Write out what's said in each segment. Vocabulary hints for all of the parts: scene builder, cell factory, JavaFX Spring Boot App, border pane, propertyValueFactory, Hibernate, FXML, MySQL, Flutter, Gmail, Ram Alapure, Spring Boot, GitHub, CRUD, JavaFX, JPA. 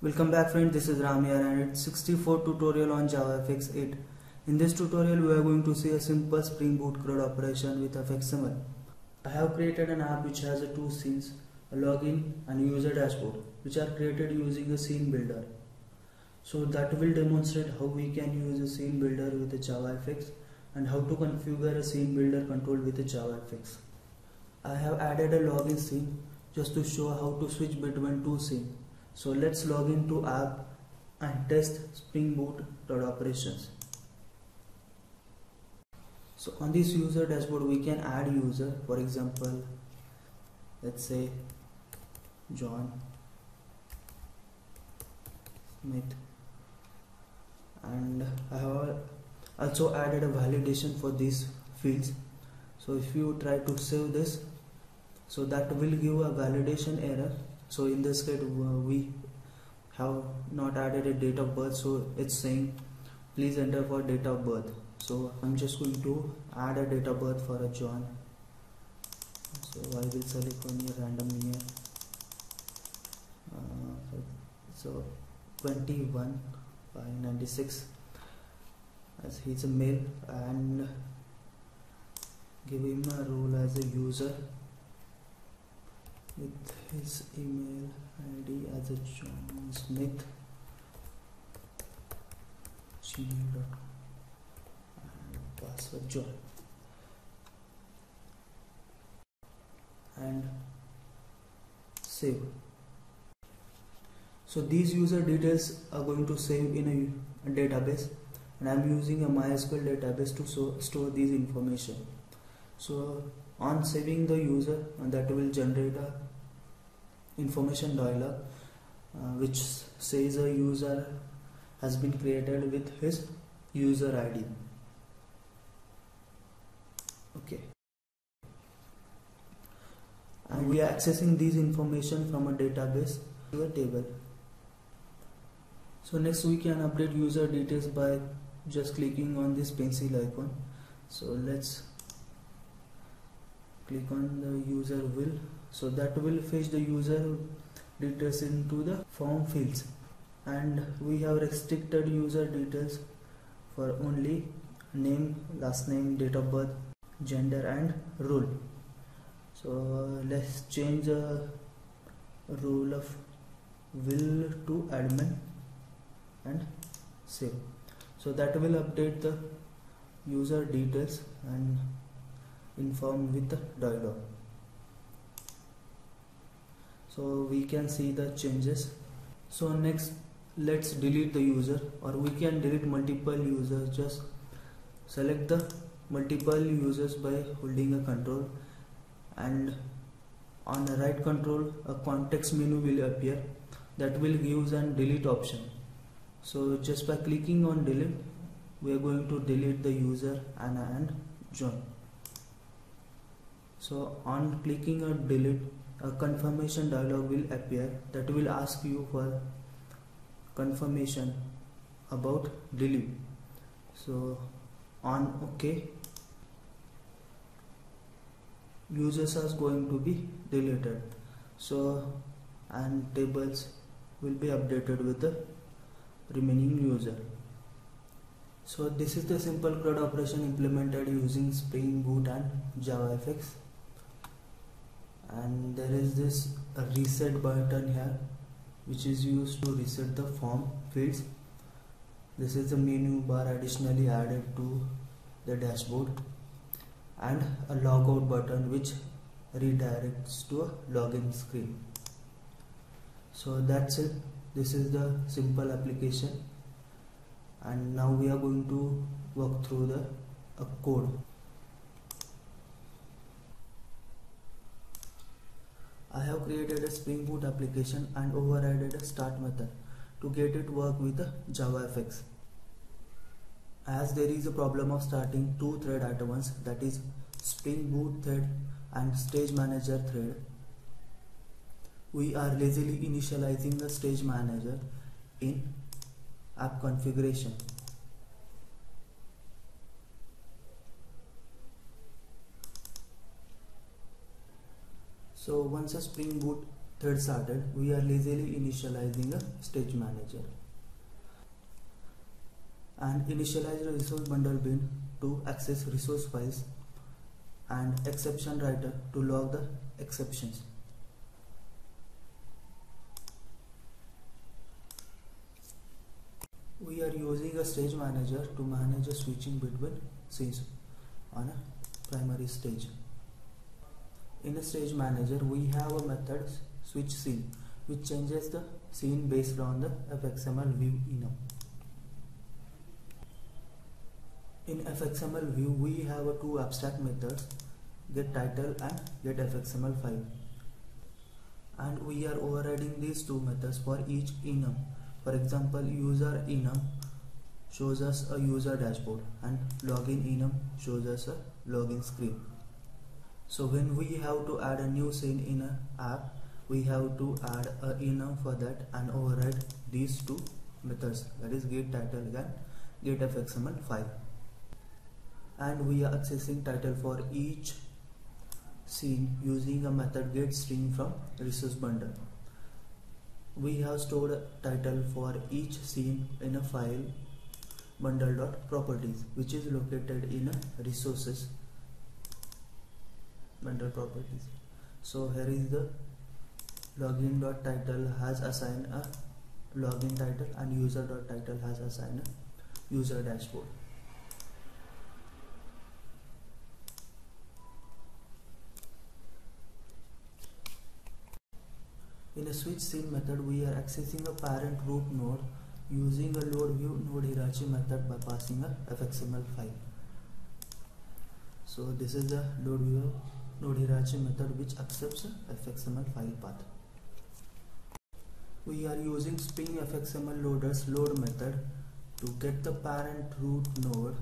Welcome back friends, this is Ram here and it's 64th tutorial on JavaFX 8. In this tutorial we are going to see a simple Spring Boot CRUD operation with FXML. I have created an app which has two scenes, a login and user dashboard, which are created using a scene builder. So that will demonstrate how we can use a scene builder with a JavaFX and how to configure a scene builder control with a JavaFX. I have added a login scene just to show how to switch between two scenes. So let's log into app and test Spring Boot operations. So on this user dashboard we can add user, for example let's say John Smith, and I have also added a validation for these fields. So if you try to save this, so that will give a validation error. So in this case we have not added a date of birth, so it's saying please enter for date of birth. So I'm just going to add a date of birth for a John. So I will select one year, random year, so 21/96 as he's a male, and give him a role as a user with his email ID as a John Smith gmail.com and password John. And save. So these user details are going to save in a database, and I am using a MySQL database to store these information. So on saving the user, and that will generate a information dialog which says a user has been created with his user ID. Okay, and we are accessing these information from a database to a table. So next we can update user details by just clicking on this pencil icon. So let's click on the user will, so that will fetch the user details into the form fields, and we have restricted user details for only name, last name, date of birth, gender and role. So let's change the role of will to admin and save. So that will update the user details and inform with the dialog. So we can see the changes. So next let's delete the user, or we can delete multiple users. Just select the multiple users by holding a control, and on the right control a context menu will appear that will give an delete option. So just by clicking on delete we are going to delete the user Anna and John. So on clicking on delete, a confirmation dialog will appear that will ask you for confirmation about delete. So on OK, users are going to be deleted. So and tables will be updated with the remaining user. So this is the simple CRUD operation implemented using Spring Boot and JavaFX. And there is this reset button here which is used to reset the form fields. This is the menu bar additionally added to the dashboard, and a logout button which redirects to a login screen. So that's it. This is the simple application, and now we are going to work through the code. I have created a Spring Boot application and overrided a start method to get it work with the JavaFX. As there is a problem of starting two threads at once, that is Spring Boot thread and Stage Manager thread, we are lazily initializing the Stage Manager in app configuration. So once a Spring Boot thread sorted, we are lazily initializing a stage manager and initialize the resource bundle bin to access resource files and exception writer to log the exceptions. We are using a stage manager to manage a switching between scenes on a primary stage. In a stage manager, we have a method switch scene which changes the scene based on the FXML view enum. In FXML view, we have a two abstract methods, getTitle and getFXML5, and we are overriding these two methods for each enum. For example, user enum shows us a user dashboard and login enum shows us a login screen. So when we have to add a new scene in an app, we have to add a enum for that and override these two methods, that is getTitle and getFXML5. And we are accessing title for each scene using a method getString from resource bundle. We have stored a title for each scene in a file bundle.properties, which is located in a resources bundle properties. So here is the login.title has assigned a login title and user.title has assigned a user dashboard. In a switch scene method, we are accessing a parent root node using a loadView node hierarchy method by passing a FXML file. So this is the loadView node hierarchy method which accepts a FXML file path. We are using Spring FXML loaders load method to get the parent root node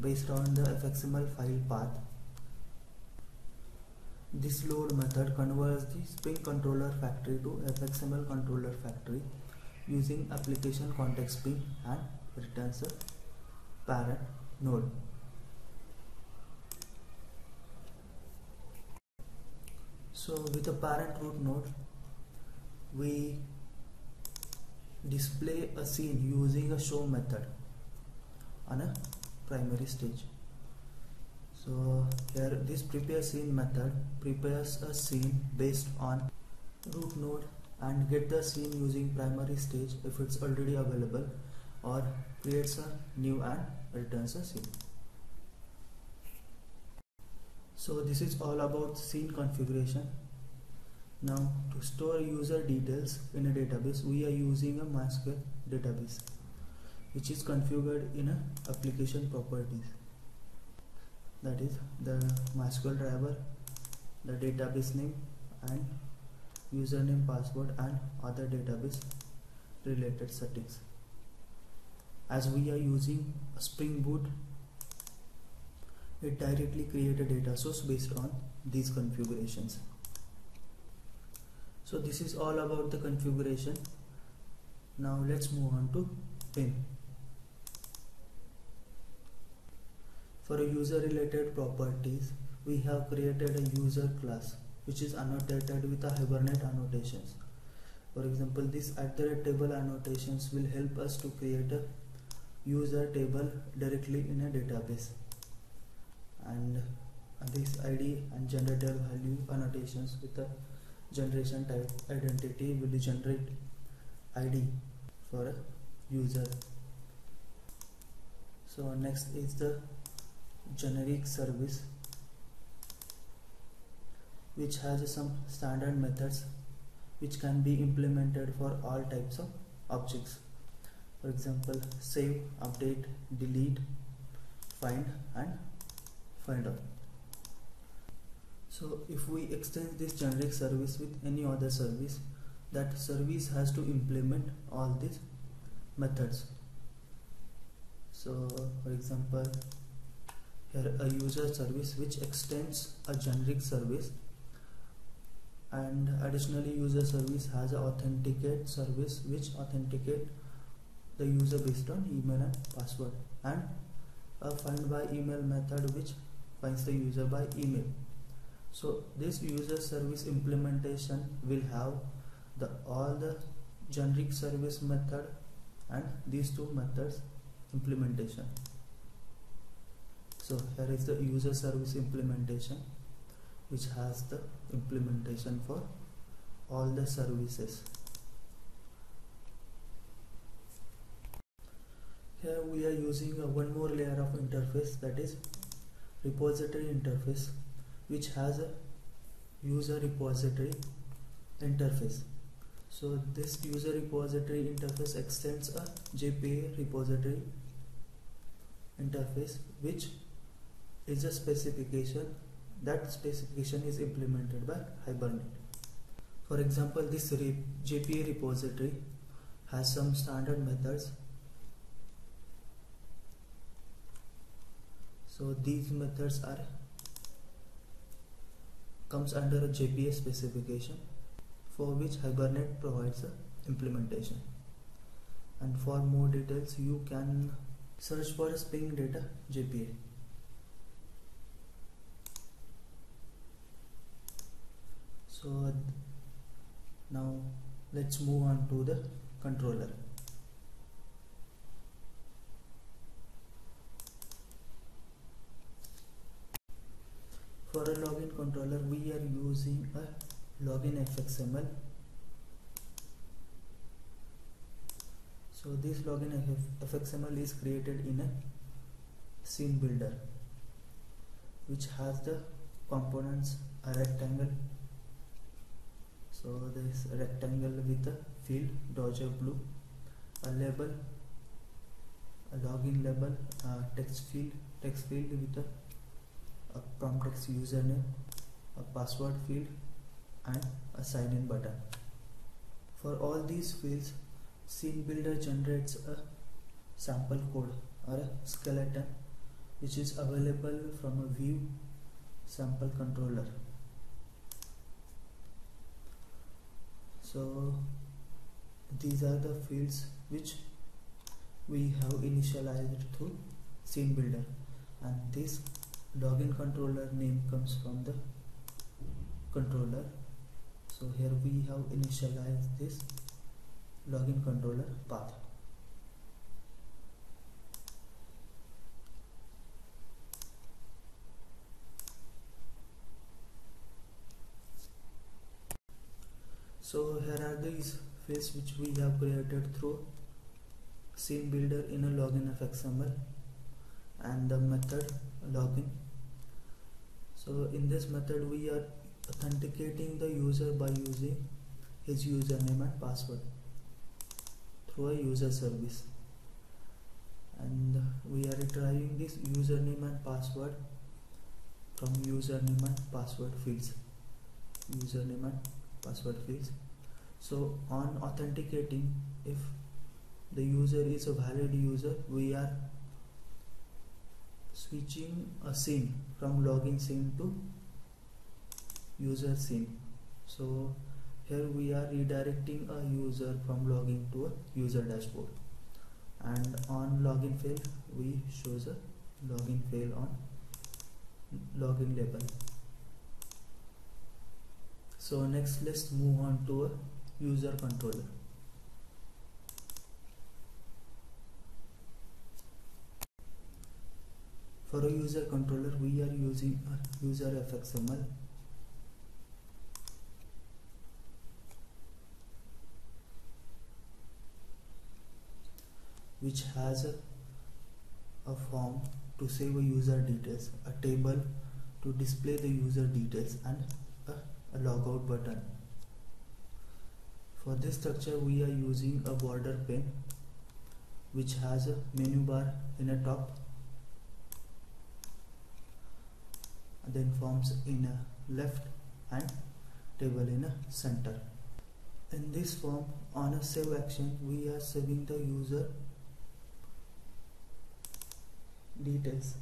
based on the FXML file path. This load method converts the Spring controller factory to FXML controller factory using application context pin and returns a parent node. So with a parent root node, we display a scene using a show method on a primary stage. So here this prepare scene method prepares a scene based on root node and get the scene using primary stage if it's already available, or creates a new and returns a scene. So this is all about scene configuration. Now to store user details in a database, we are using a MySQL database which is configured in a application properties. That is the MySQL driver, the database name and username, password and other database related settings. As we are using Spring Boot, it directly creates a data source based on these configurations. So this is all about the configuration. Now let's move on to pane. For a user related properties, we have created a user class which is annotated with a Hibernate annotations. For example, this @table annotations will help us to create a user table directly in a database, and this id and generated value annotations with a generation type identity will generate id for a user. So next is the generic service, which has some standard methods which can be implemented for all types of objects. For example, save, update, delete, find and find out. So if we extend this generic service with any other service, that service has to implement all these methods. So for example, a user service which extends a generic service, and additionally user service has an authenticate service which authenticates the user based on email and password, and a find by email method which finds the user by email. So this user service implementation will have all the generic service method and these two methods implementation. So here is the user service implementation, which has the implementation for all the services. Here we are using one more layer of interface, that is repository interface, which has a user repository interface. So this user repository interface extends a JPA repository interface, which is a specification. That specification is implemented by Hibernate. For example, this JPA repository has some standard methods. So these methods are comes under a JPA specification, for which Hibernate provides a implementation. And for more details, you can search for Spring Data JPA. So now let's move on to the controller. For a login controller, we are using a login FXML. So this login FXML is created in a scene builder, which has the components a rectangle. So this rectangle with a field dodger blue, a label, a login label, a text field with a prompt text username, a password field, and a sign in button. For all these fields, scene builder generates a sample code or a skeleton, which is available from a view sample controller. So these are the fields which we have initialized through scene builder, and this login controller name comes from the controller. So here we have initialized this login controller path. So here are these fields which we have created through scene builder in a login FXML and the method login. So in this method we are authenticating the user by using his username and password through a user service, and we are retrieving this username and password from username and password fields. So on authenticating, if the user is a valid user, we are switching a scene from login scene to user scene. So here we are redirecting a user from login to a user dashboard, and on login fail we shows a login fail on login label. So next let's move on to a user controller. For a user controller we are using a user FXML. Which has a form to save a user details, a table to display the user details, and a logout button. For this structure we are using a border pane, which has a menu bar in a top, and then forms in a left and table in a center. In this form, on a save action, we are saving the user details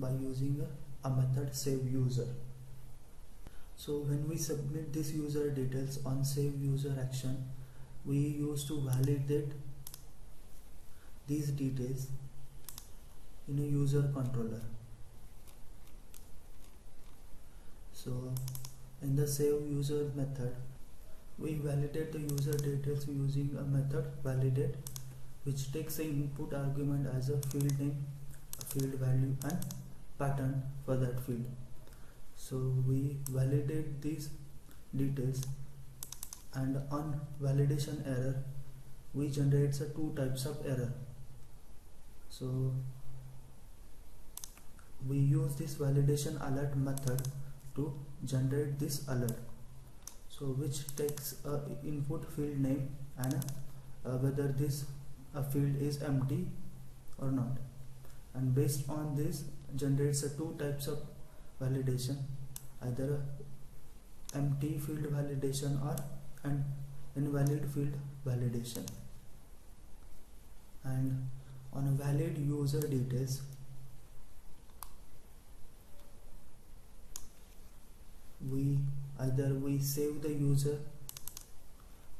by using a method save user. So when we submit this user details on save user action, we use to validate these details in a user controller. So in the save user method, we validate the user details using a method validate, which takes an input argument as a field name, a field value, and pattern for that field. So we validate these details, and on validation error we generate two types of error. So we use this validation alert method to generate this alert, so which takes a input field name and whether this field is empty or not, and based on this generates two types of validation, either empty field validation or an invalid field validation. And on a valid user details, we either we save the user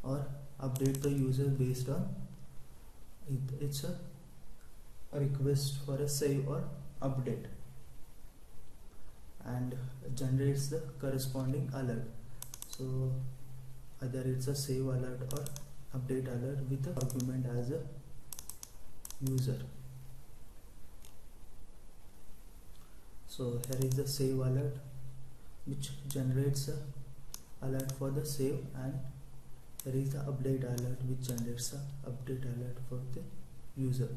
or update the user based on it's a request for a save or update, and generates the corresponding alert. So either it's a save alert or update alert with the argument as a user. So here is the save alert, which generates a alert for the save, and here is the update alert, which generates a update alert for the user.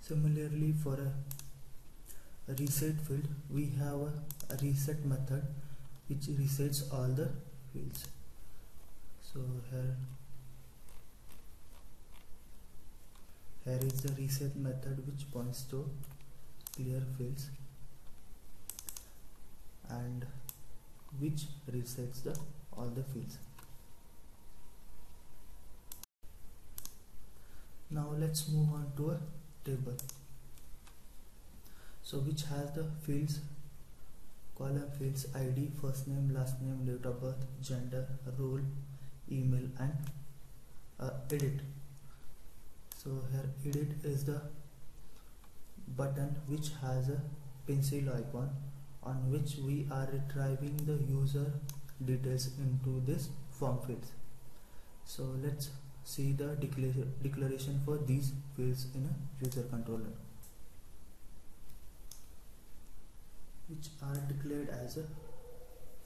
Similarly, for a reset field, we have a reset method which resets all the fields. So here is the reset method which points to clear fields and which resets all the fields. Now let's move on to a table, so which has the fields, column fields, ID, first name, last name, date of birth, gender, role, email, and edit. So here edit is the button which has a pencil icon on which we are retrieving the user details into this form fields. So let's see the declaration for these fields in a user controller, which are declared as a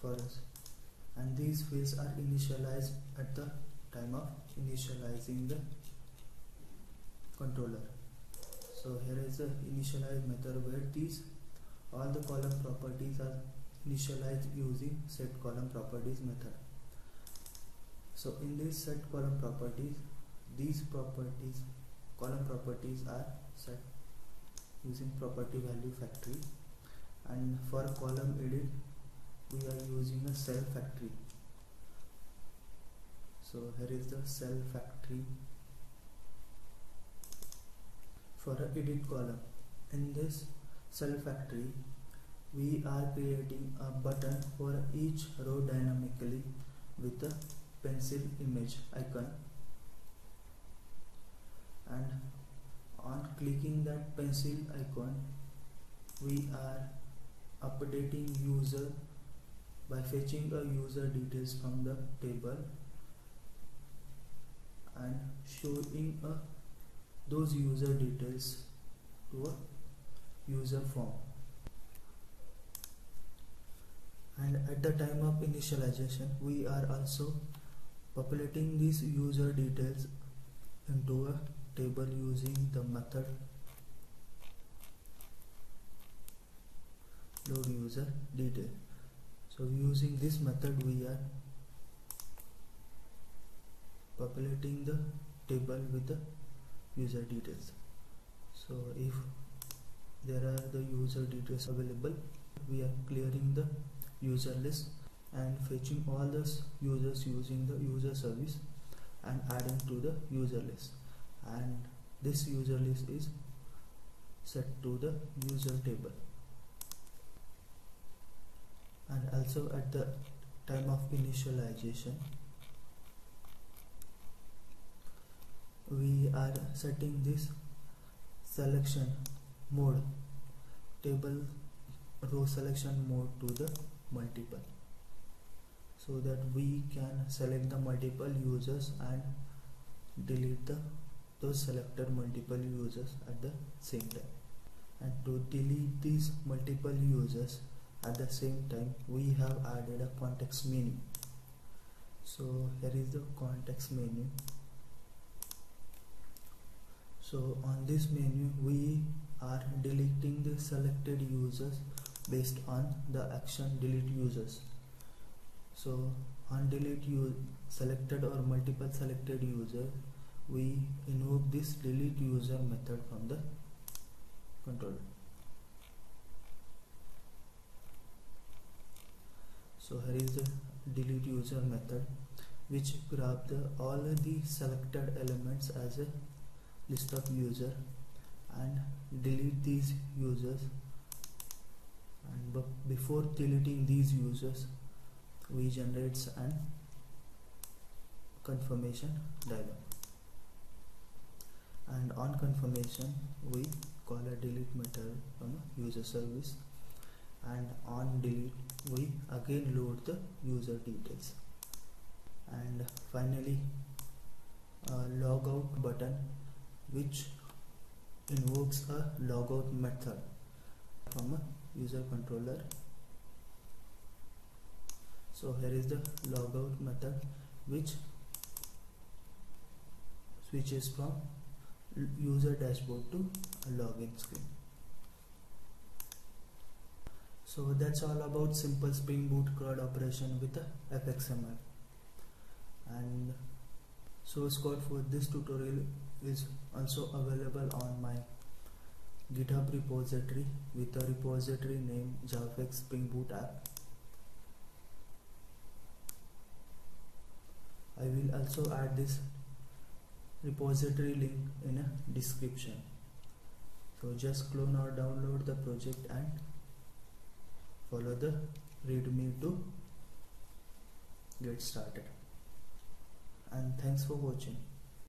for us, and these fields are initialized at the time of initializing the controller. So here is the initialize method where these all the column properties are initialized using set column properties method. So in this set column properties, these properties, column properties, are set using propertyValueFactory, and for column edit we are using a cell factory. So here is the cell factory for a edit column. In this cell factory we are creating a button for each row dynamically with a pencil image icon, and on clicking that pencil icon we are updating user by fetching a user details from the table and showing those user details to a user form. And at the time of initialization we are also populating these user details into a table using the method load user detail. So using this method we are populating the table with the user details. So if there are the user details available, we are clearing the user list and fetching all the users using the user service and adding to the user list, and this user list is set to the user table. And also at the time of initialization we are setting this selection mode, table row selection mode, to the multiple, so that we can select the multiple users and delete those selected multiple users at the same time. And to delete these multiple users at the same time, we have added a context menu. So here is the context menu. So on this menu we are deleting the selected users based on the action delete users. So on delete selected or multiple selected user, we invoke this delete user method from the controller. So here is the delete user method, which grabs all the selected elements as a list of user and delete these users. And before deleting these users, we generate an confirmation dialog, and on confirmation we call a delete method from user service, and on delete we again load the user details, and finally log out button, which invokes a logout method from a user controller. So here is the logout method, which switches from user dashboard to a login screen. So that's all about simple Spring Boot CRUD operation with FXML. And source code for this tutorial is also available on my GitHub repository with a repository named JavaFX Spring Boot App. I will also add this repository link in a description. So just clone or download the project and follow the readme to get started. And thanks for watching.